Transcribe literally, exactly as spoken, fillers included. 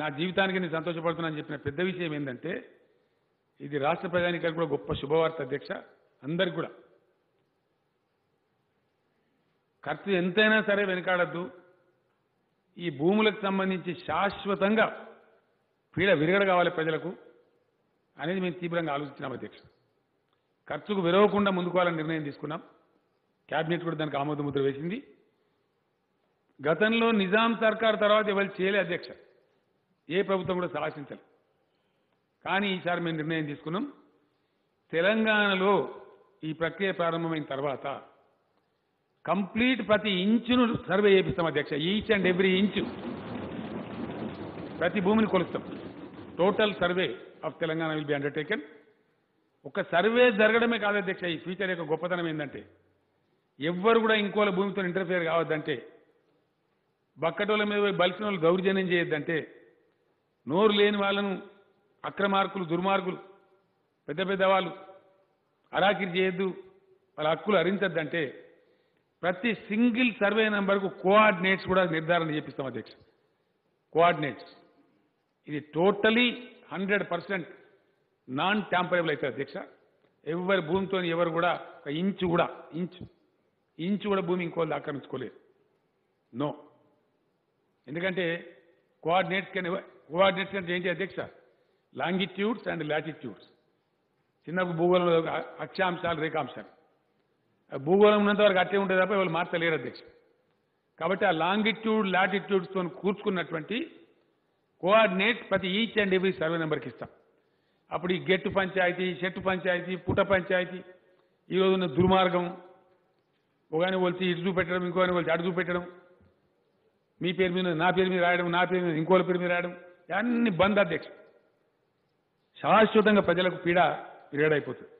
నా జీవితానికి నేను సంతోషపడుతున్నానని చెప్పిన పెద్ద విషయం ఏందంటే ఇది రాష్ట్ర ప్రజానికానికి కూడా గొప్ప శుభవార్త అధ్యక్ష. అందరికి కూడా ఖర్చు ఎంతైనా సరే వెనకాడద్దు. ఈ భూములకు సంబంధించి శాశ్వతంగా పీడ విరగడ కావాలి ప్రజలకు అనేది మేము తీవ్రంగా ఆలోచించినాం అధ్యక్ష. ఖర్చుకు విరవకుండా ముందుకోవాలని నిర్ణయం తీసుకున్నాం. క్యాబినెట్ కూడా దానికి ఆమోద ముద్ర వేసింది. గతంలో నిజాం సర్కార్ తర్వాత ఎవరు చేయలే అధ్యక్ష, ఏ ప్రభుత్వం కూడా సాహసించలే. కానీ ఈసారి మేము నిర్ణయం తీసుకున్నాం, తెలంగాణలో ఈ ప్రక్రియ ప్రారంభమైన తర్వాత కంప్లీట్ ప్రతి ఇంచును సర్వే చేపిస్తాం అధ్యక్ష. ఈచ్ అండ్ ఎవ్రీ ఇంచు ప్రతి భూమిని కొలుస్తాం. Total survey of Telangana will be undertaken. ఒక సర్వే జరగడమే కాదు అధ్యక్ష, ఈ ఫ్యూచర్ యొక్క గొప్పతనం ఏంటంటే ఎవ్వరు కూడా ఇంకోళ్ళ భూమితో ఇంటర్ఫియర్ కావద్దంటే, బక్కటోళ్ళ మీద పోయి బలిసిన వాళ్ళు దౌర్జన్యం చేయొద్దంటే, నోరు లేని వాళ్ళను అక్రమార్కులు దుర్మార్గులు పెద్ద పెద్ద వాళ్ళు అరాకిరి చేయొద్దు, వాళ్ళ హక్కులు హరించద్దంటే ప్రతి సింగిల్ సర్వే నెంబర్కు కోఆర్డినేట్స్ కూడా నిర్ధారణ చేపిస్తాం అధ్యక్ష. కోఆర్డినేట్స్ ఇది totally hundred percent non tamperable అవుతుంది అధ్యక్ష. ఎవరి భూమితో ఎవరు కూడా ఒక ఇంచు కూడా ఇంచు ఇంచు కూడా భూమి ఇంకోళ్ళు ఆక్రమించుకోలేదు. నో, ఎందుకంటే కోఆర్డినేట్స్ కానీ కోఆర్డినేట్స్ అంటే ఏంటి అధ్యక్ష, లాంగిట్యూడ్స్ అండ్ లాటిట్యూడ్స్. చిన్న భూగోళంలో అక్షాంశాలు రేఖాంశాలు భూగోళం ఉన్నంత వరకు అట్టే ఉంటుంది తప్ప వాళ్ళు మార్చలేరు అధ్యక్ష. కాబట్టి ఆ లాంగిట్యూడ్ లాటిట్యూడ్స్తో కూర్చుకున్నటువంటి కోఆర్డినేట్స్ ప్రతి ఈచ్ అండ్ ఎవ్రీ సర్వే నెంబర్కి ఇస్తాం. అప్పుడు ఈ గెట్టు పంచాయతీ, చెట్టు పంచాయతీ, పుట పంచాయతీ, ఈరోజు ఉన్న దుర్మార్గం ఒకని వచ్చి ఇటు చూపెట్టడం, ఇంకోని వచ్చి అటు చూపెట్టడం, మీ పేరు మీద నా పేరు మీద రాయడం, నా పేరు మీద ఇంకోళ్ళ పేరు మీద రాయడం, అన్ని బంద్ అధ్యక్ష. శాశ్వతంగా ప్రజలకు పీడ విరగడైపోతుంది.